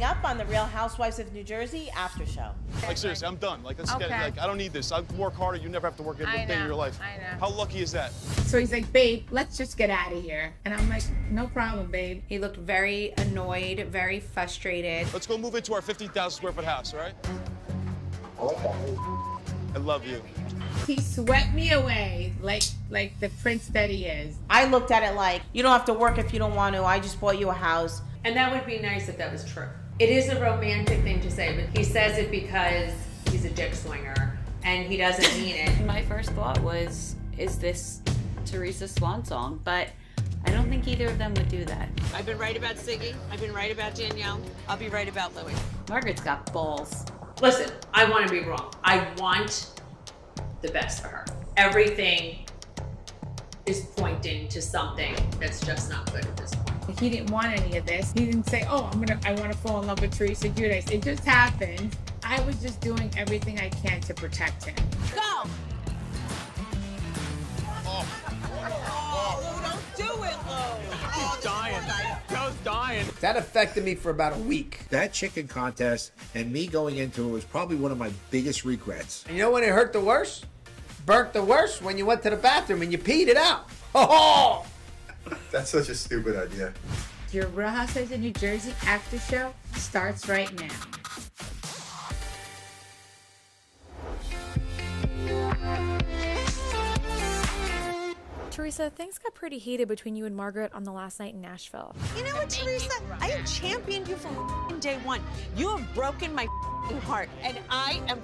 coming up on the Real Housewives of New Jersey after show. Like, seriously, I'm done. Like, let's get it. Like, I don't need this. I work harder. You never have to work every day of your life. I know. How lucky is that? So he's like, babe, let's just get out of here. And I'm like, no problem, babe. He looked very annoyed, very frustrated. Let's go move into our 50,000 square foot house, all right? I love you. He swept me away like the prince that he is. I looked at it like, you don't have to work if you don't want to. I just bought you a house. And that would be nice if that was true. It is a romantic thing to say, but he says it because he's a dick swinger and he doesn't mean it. My first thought was, is this Teresa's swan song? But I don't think either of them would do that. I've been right about Siggy. I've been right about Danielle. I'll be right about Louis. Margaret's got balls. Listen, I want to be wrong. I want the best for her. Everything is pointing to something that's just not good at this point. He didn't want any of this. He didn't say, oh, I want to fall in love with Teresa Giudice. It just happened. I was just doing everything I can to protect him. Go! Oh, don't do it, Lou. He's dying. Joe's dying. That affected me for about a week. That chicken contest and me going into it was probably one of my biggest regrets. And you know when it hurt the worst? Burnt the worst when you went to the bathroom and you peed it out. Oh! That's such a stupid idea. Your Real Housewives of New Jersey after show starts right now. Teresa, things got pretty heated between you and Margaret on the last night in Nashville. You know what, Teresa? I have championed you from day one. You have broken my heart, and I am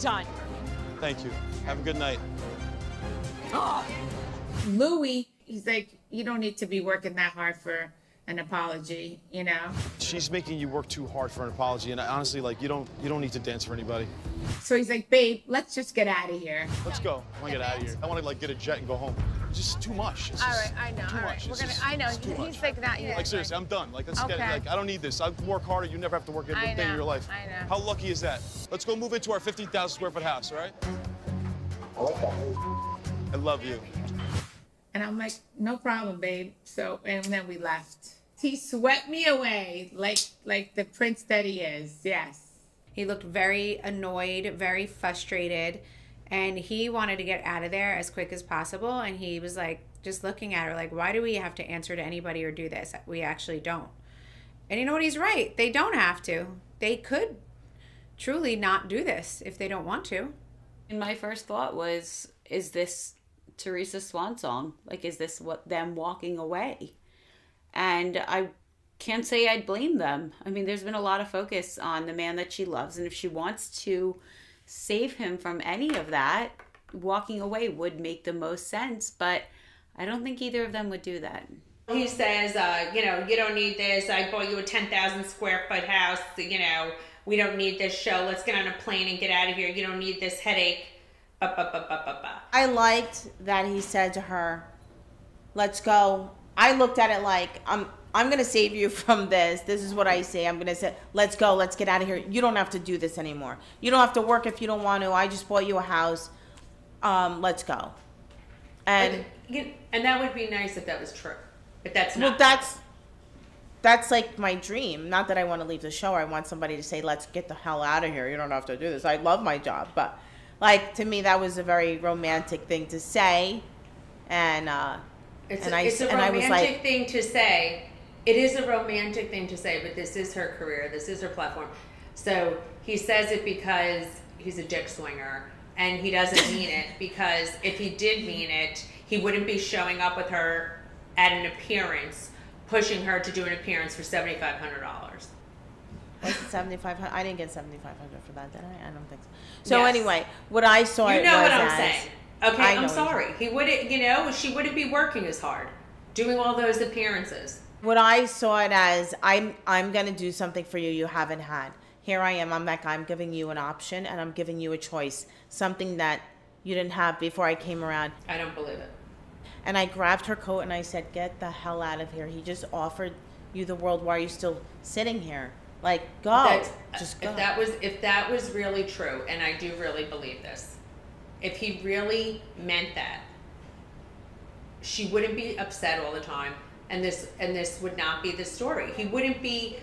done. Thank you. Have a good night. Oh. Louis, he's like, you don't need to be working that hard for an apology, you know? She's making you work too hard for an apology, and honestly, like, you don't need to dance for anybody. So he's like, babe, let's just get out of here. Let's go. I want to get out of here. I want to, like, get a jet and go home. Just too much. All right, I know. All right, we're gonna. I know. He's like that. Yeah. Like seriously, I'm done. Like let's get it. Like I don't need this. I work harder. You never have to work every day of your life. I know. How lucky is that? Let's go move into our 50,000 square foot house. All right. I love you. And I'm like, no problem, babe. So and then we left. He swept me away like the prince that he is. Yes. He looked very annoyed, very frustrated. And he wanted to get out of there as quick as possible. And he was like, just looking at her like, why do we have to answer to anybody or do this? We actually don't. And you know what? He's right. They don't have to. They could truly not do this if they don't want to. And my first thought was, is this Teresa's swan song? Like, is this what them walking away? And I can't say I'd blame them. I mean, there's been a lot of focus on the man that she loves. And if she wants to save him from any of that, walking away would make the most sense, but I don't think either of them would do that. He says, you know, you don't need this. I bought you a 10,000 square foot house. You know, we don't need this show. Let's get on a plane and get out of here. You don't need this headache. I liked that he said to her, let's go. I looked at it like, I'm going to save you from this. This is what I say. I'm going to say, let's go. Let's get out of here. You don't have to do this anymore. You don't have to work if you don't want to. I just bought you a house. Let's go. And that would be nice if that was true. But that's not. Well, that's like my dream. Not that I want to leave the show. I want somebody to say, let's get the hell out of here. You don't have to do this. I love my job. But, like, to me, that was a very romantic thing to say. And it's a romantic thing to say. It is a romantic thing to say, but this is her career. This is her platform. So he says it because he's a dick swinger, and he doesn't mean it, because if he did mean it, he wouldn't be showing up with her at an appearance, pushing her to do an appearance for $7,500. Was it $7,500? I didn't get $7,500 for that, did I? I don't think so. So yes. Anyway, what I saw, you know what I'm saying. Okay, I'm sorry. He wouldn't, you know, she wouldn't be working as hard, doing all those appearances. What I saw it as, I'm going to do something for you you haven't had. Here I am, I'm that guy, I'm giving you an option and I'm giving you a choice. Something that you didn't have before I came around. I don't believe it. And I grabbed her coat and I said, get the hell out of here. He just offered you the world. Why are you still sitting here? Like, go. Just go. If that was really true, and I do really believe this, if he really meant that, she wouldn't be upset all the time. And this would not be the story. He wouldn't be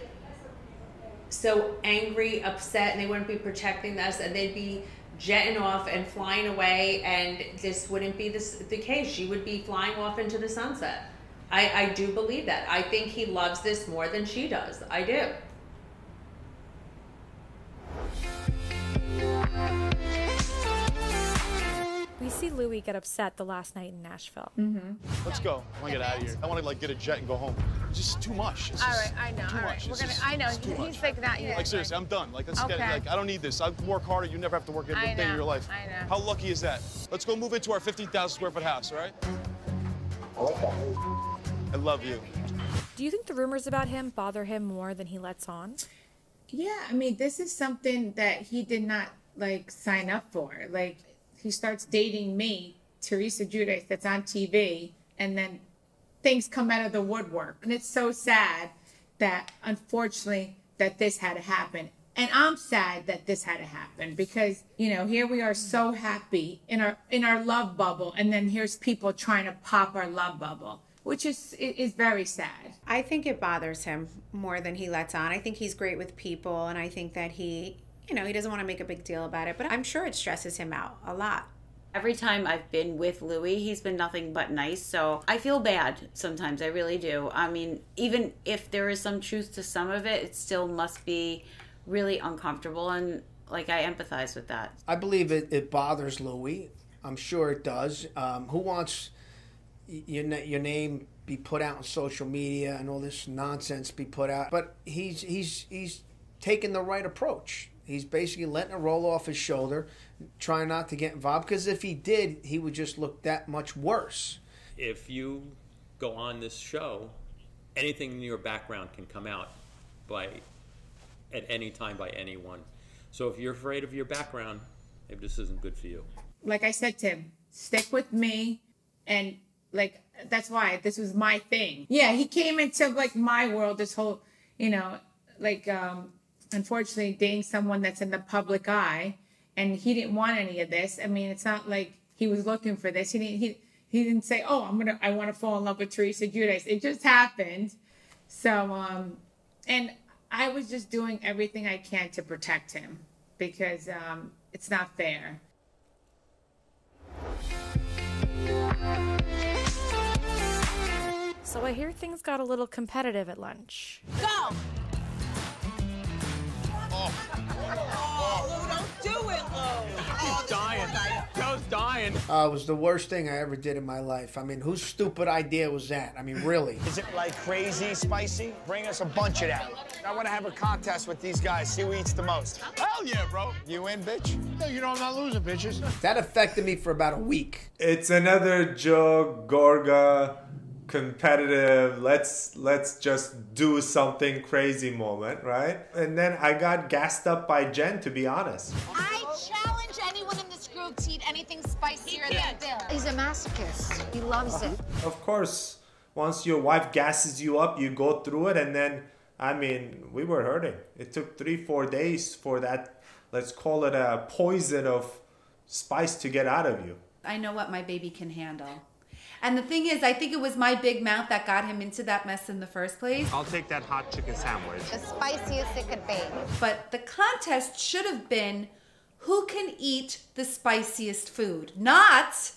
so angry, upset, and they wouldn't be protecting us, and they'd be jetting off and flying away, and this wouldn't be the case. She would be flying off into the sunset. I do believe that. I think he loves this more than she does. I do. We see Louis get upset the last night in Nashville. Mm-hmm. Let's go. I want to get out of here. I want to like get a jet and go home. It's just too much. It's just all right, I know. Too all right. much. We're gonna, just, I know. He's like that. Yeah. Like seriously, I'm done. Like let's okay. get like I don't need this. I work harder. You never have to work every day of your life. I know. How lucky is that? Let's go move into our 15,000 square foot house. All right. I love you. Do you think the rumors about him bother him more than he lets on? Yeah, I mean, this is something that he did not like sign up for. Like, he starts dating me, Teresa Giudice, that's on TV, and then things come out of the woodwork. And it's so sad that, unfortunately, that this had to happen. And I'm sad that this had to happen because, you know, here we are so happy in our love bubble, and then here's people trying to pop our love bubble, which is very sad. I think it bothers him more than he lets on. I think he's great with people, and I think that he, you know, he doesn't want to make a big deal about it, but I'm sure it stresses him out a lot. Every time I've been with Louis, he's been nothing but nice, so I feel bad sometimes. I really do. I mean, even if there is some truth to some of it, it still must be really uncomfortable, and like I empathize with that. I believe it bothers Louis. I'm sure it does. Who wants your name be put out on social media and all this nonsense be put out? But he's taken the right approach. He's basically letting it roll off his shoulder, trying not to get involved, because if he did, he would just look that much worse. If you go on this show, anything in your background can come out at any time by anyone. So if you're afraid of your background, maybe this isn't good for you. Like I said to him, stick with me, and like that's why this was my thing. Yeah, he came into like my world, this whole, you know, like unfortunately dating someone that's in the public eye, and he didn't want any of this. I mean, it's not like he was looking for this. He didn't say, oh, I want to fall in love with Teresa Giudice. It just happened. So and I was just doing everything I can to protect him because it's not fair. So I hear things got a little competitive at lunch. Go! Oh, Lou, don't do it, Lou. He's dying. Joe's dying. It was the worst thing I ever did in my life. I mean, whose stupid idea was that? I mean, really. Is it like crazy spicy? Bring us a bunch of that. I want to have a contest with these guys, see who eats the most. Hell yeah, bro. You in, bitch? No, you know I'm not losing, bitches. That affected me for about a week. It's another Joe Gorga competitive, let's just do something crazy moment, right? And then I got gassed up by Jen, to be honest. I challenge anyone in this group to eat anything spicier than Bill. He's a masochist. He loves it. Of course, once your wife gasses you up, you go through it, and then, I mean, we were hurting. It took 3-4 days for that, let's call it a poison of spice to get out of you. I know what my baby can handle. And the thing is, I think it was my big mouth that got him into that mess in the first place. I'll take that hot chicken sandwich. The spiciest it could be. But the contest should have been who can eat the spiciest food, not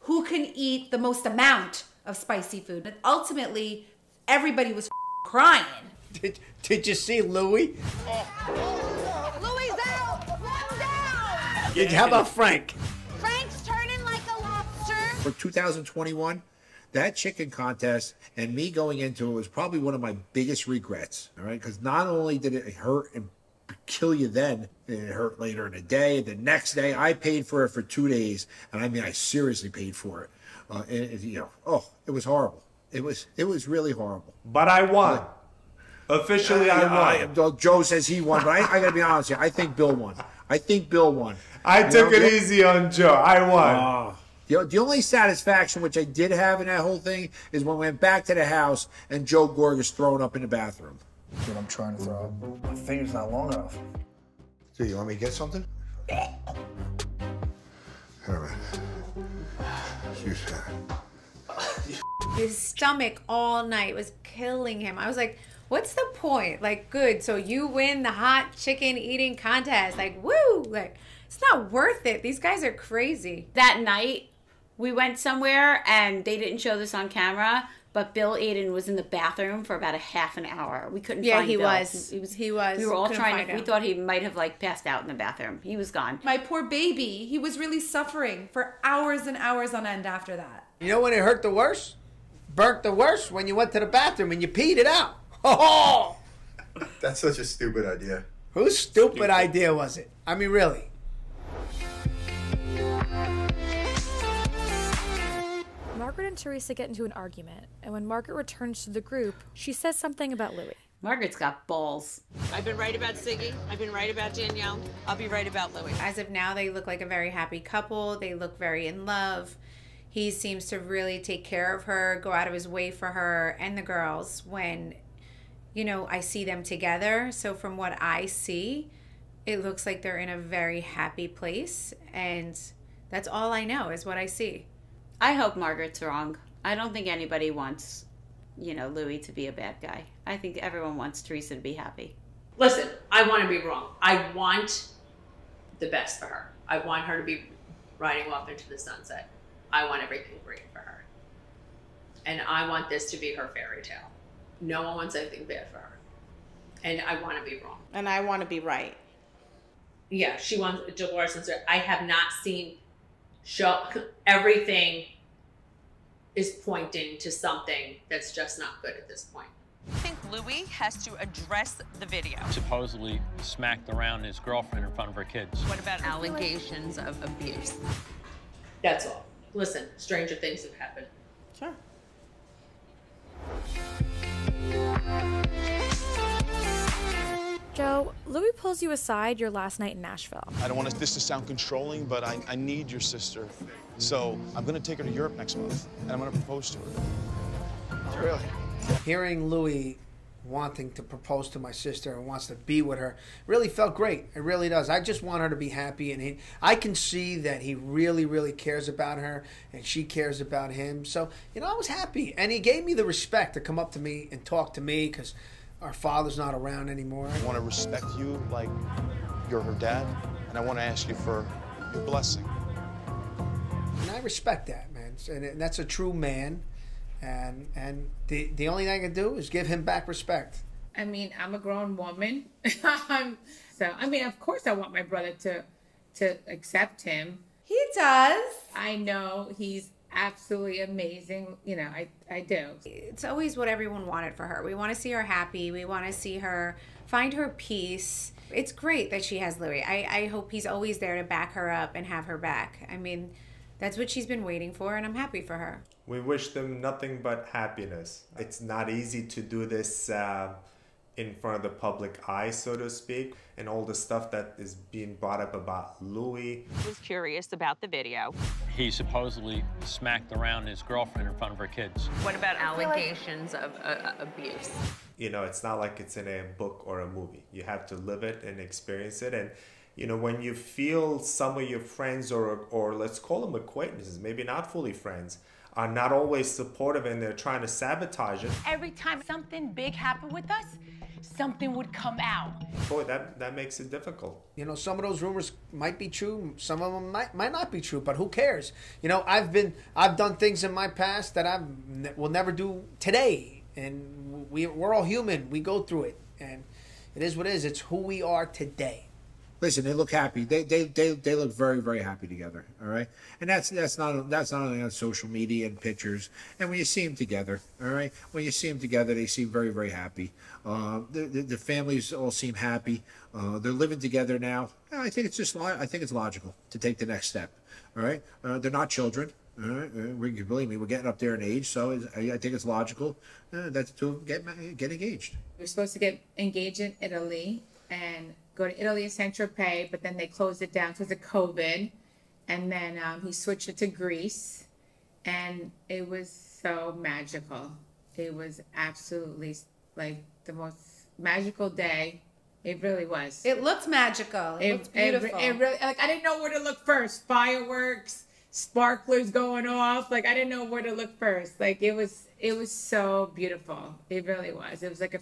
who can eat the most amount of spicy food. But ultimately, everybody was crying. Did you see Louis? Oh. Louis out! Louis out! Yeah, how about Frank? For 2021, that chicken contest and me going into it was probably one of my biggest regrets, all right? Because not only did it hurt and kill you then, it hurt later in the day. The next day, I paid for it for 2 days, and I mean, I seriously paid for it. You know, it was horrible. It was really horrible. But I won. Officially, I won. Joe says he won, but I gotta be honest here. I think Bill won. I took it easy on Joe. I won. The only satisfaction which I did have in that whole thing is when we went back to the house and Joe Gorga's thrown up in the bathroom. That's what I'm trying to throw up. My finger's not long enough. So you want me to get something? Herman. You said. His stomach all night was killing him. I was like, what's the point? Like, good, so you win the hot chicken eating contest. Like, woo! Like, it's not worth it. These guys are crazy. That night, we went somewhere, and they didn't show this on camera, but Bill Aiden was in the bathroom for about a half an hour. We couldn't find Bill. Yeah, he was. We were all trying to, we thought he might have, like, passed out in the bathroom. He was gone. My poor baby, he was really suffering for hours and hours on end after that. You know when it hurt the worst? Burnt the worst when you went to the bathroom and you peed it out. Oh! That's such a stupid idea. Whose stupid idea was it? I mean, really. Margaret and Teresa get into an argument, and when Margaret returns to the group, she says something about Louis. Margaret's got balls. I've been right about Siggy. I've been right about Danielle. I'll be right about Louis. As of now, they look like a very happy couple. They look very in love. He seems to really take care of her, go out of his way for her and the girls when, you know, I see them together. So from what I see, it looks like they're in a very happy place. And that's all I know is what I see. I hope Margaret's wrong. I don't think anybody wants, you know, Louis to be a bad guy. I think everyone wants Teresa to be happy. Listen, I want to be wrong. I want the best for her. I want her to be riding off into the sunset. I want everything great for her. And I want this to be her fairy tale. No one wants anything bad for her. And I want to be wrong. And I want to be right. Yeah, she wants Dolores. I have not seen show. Everything is pointing to something that's just not good at this point. I think Louis has to address the video. Supposedly smacked around his girlfriend in front of her kids. What about allegations of abuse? That's all. Listen, stranger things have happened. Sure. Joe, Louis pulls you aside your last night in Nashville. I don't want this to sound controlling, but I need your sister. So I'm going to take her to Europe next month, and I'm going to propose to her. Really? Hearing Louis wanting to propose to my sister and wants to be with her really felt great. It really does. I just want her to be happy, and I can see that he really, really cares about her, and she cares about him. So, you know, I was happy, and he gave me the respect to come up to me and talk to me because our father's not around anymore. I want to respect you like you're her dad, and I want to ask you for your blessing. And I respect that, man, and that's a true man. And the only thing I can do is give him back respect. I mean, I'm a grown woman. So, I mean, of course I want my brother to accept him. He does. I know he's absolutely amazing. You know, I do. It's always what everyone wanted for her. We want to see her happy. We want to see her find her peace. It's great that she has Louis. I hope he's always there to back her up and have her back. I mean, that's what she's been waiting for, and I'm happy for her. We wish them nothing but happiness. It's not easy to do this in front of the public eye, so to speak, and all the stuff that is being brought up about Louis. I was curious about the video. He supposedly smacked around his girlfriend in front of her kids. What about allegations of abuse? You know, it's not like it's in a book or a movie. You have to live it and experience it. And you know, when you feel some of your friends or let's call them acquaintances, maybe not fully friends, are not always supportive and they're trying to sabotage it. Every time something big happened with us, something would come out. Boy, that makes it difficult. You know, some of those rumors might be true, some of them might not be true, but who cares? You know, I've done things in my past that I will never do today. And we're all human, we go through it. And it is what it is, it's who we are today. Listen, they look happy. They look very, very happy together. All right, and that's not only on social media and pictures. And when you see them together, all right, when you see them together, they seem very, very happy. The families all seem happy. They're living together now. I think it's just logical to take the next step. All right, they're not children. All right, believe me, we're getting up there in age, so I think it's logical that to get engaged. We're supposed to get engaged in Italy and go to Italy and Saint Tropez, but then they closed it down because of COVID, and then he switched it to Greece, and it was so magical. It was absolutely like the most magical day. It really was. It looked magical. It looked beautiful. It really, like, I didn't know where to look first. Fireworks, sparklers going off. Like, I didn't know where to look first. Like, it was It was so beautiful. It really was. It was like a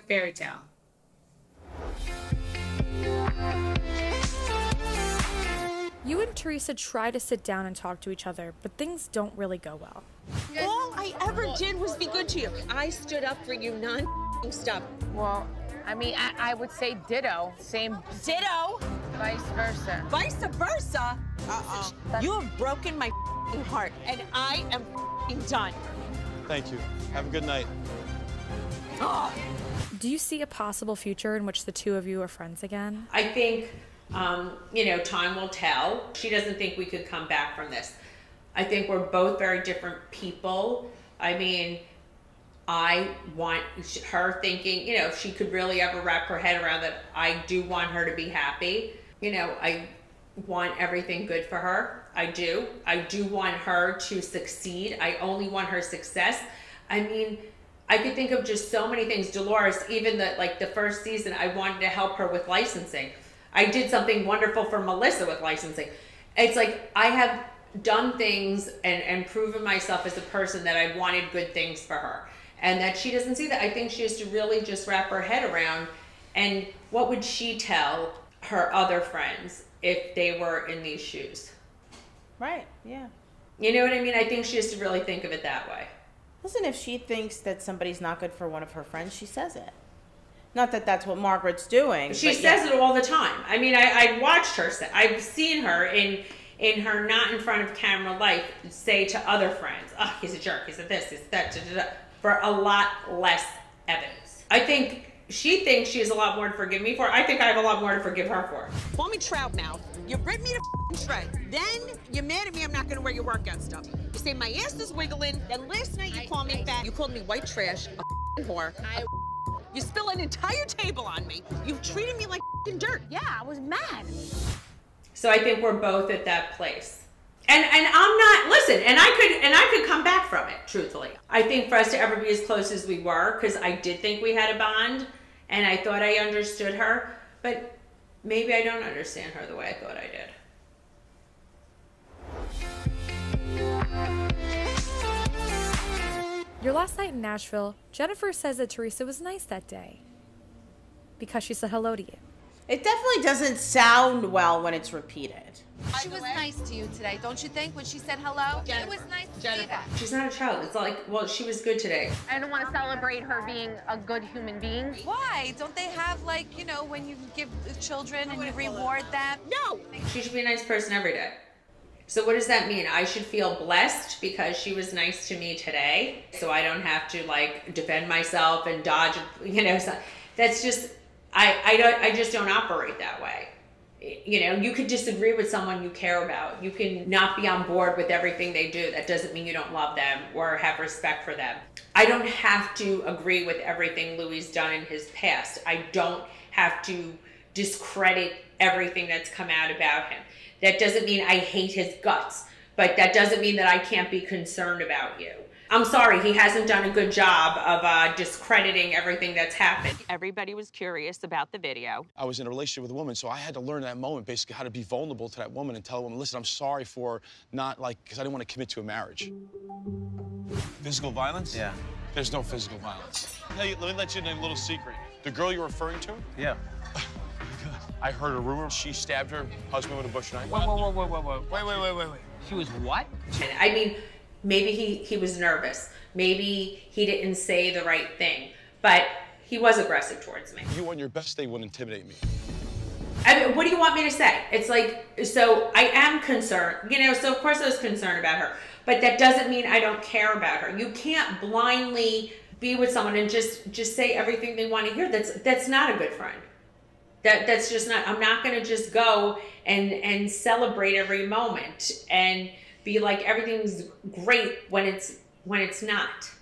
fairy tale. You and Teresa try to sit down and talk to each other, but things don't really go well. All I ever did was be good to you. I stood up for you non-stop. Well, I mean, I would say ditto. Same. Ditto? Vice versa. Vice versa? Uh-oh. You have broken my heart, and I am done. Thank you. Have a good night. Oh. Do you see a possible future in which the two of you are friends again? I think, you know, time will tell. She doesn't think we could come back from this. I think we're both very different people. I mean, I want her thinking, you know, if she could really ever wrap her head around that, I do want her to be happy. You know, I want everything good for her. I do want her to succeed. I only want her success. I mean, I could think of just so many things. Dolores, even the first season, I wanted to help her with licensing. I did something wonderful for Melissa with licensing. It's like I have done things and proven myself as a person that I wanted good things for her, and that she doesn't see that. I think she has to really just wrap her head around, and what would she tell her other friends if they were in these shoes? Right, yeah. You know what I mean? I think she has to really think of it that way. Listen, if she thinks that somebody's not good for one of her friends, she says it. Not that that's what Margaret's doing. She says it all the time. I mean, I've watched her say, I've seen her in her not in front of camera life say to other friends, oh, he's a jerk, he's a this, he's that, da, da, da, for a lot less evidence. I think she thinks she has a lot more to forgive me for. I think I have a lot more to forgive her for. Call me trout mouth. You ripped me to f***ing shreds. Then you're mad at me I'm not going to wear your workout stuff. You say my ass is wiggling. Then last night you called me fat. You called me white trash, a f***ing whore. You spill an entire table on me. You've treated me like f***ing dirt. Yeah, I was mad. So I think we're both at that place. And I'm not, listen, and I could come back from it, truthfully. I think for us to ever be as close as we were, because I did think we had a bond, and I thought I understood her, but maybe I don't understand her the way I thought I did. Your last night in Nashville, Jennifer says that Teresa was nice that day because she said hello to you. It definitely doesn't sound well when it's repeated. She was nice to you today, don't you think, when she said hello? Jennifer. It was nice to see that. She's not a child. It's like, well, she was good today. I don't want to celebrate her being a good human being. Why? Don't they have, like, you know, when you give children and you reward them? No! She should be a nice person every day. So what does that mean? I should feel blessed because she was nice to me today, so I don't have to, like, defend myself and dodge, you know, that's just, I just don't operate that way. You know, you could disagree with someone you care about. You can not be on board with everything they do. That doesn't mean you don't love them or have respect for them. I don't have to agree with everything Louis done in his past. I don't have to discredit everything that's come out about him. That doesn't mean I hate his guts, but that doesn't mean that I can't be concerned about you. I'm sorry, he hasn't done a good job of discrediting everything that's happened. Everybody was curious about the video. I was in a relationship with a woman, so I had to learn that moment, basically, how to be vulnerable to that woman and tell a woman, listen, I'm sorry for not, like, because I didn't want to commit to a marriage. Physical violence? Yeah. There's no physical violence. Let me let you in a little secret. The girl you're referring to? Yeah. I heard a rumor she stabbed her husband with a bush knife. Whoa, whoa, whoa, whoa, whoa. Wait. She was what? I mean, maybe he was nervous. Maybe he didn't say the right thing, but he was aggressive towards me. You on your best day would intimidate me. I mean, what do you want me to say? It's like, so I am concerned, you know, so of course I was concerned about her, but that doesn't mean I don't care about her. You can't blindly be with someone and just say everything they want to hear. That's not a good friend. That's just not, I'm not going to just go and celebrate every moment and be like everything's great when it's not.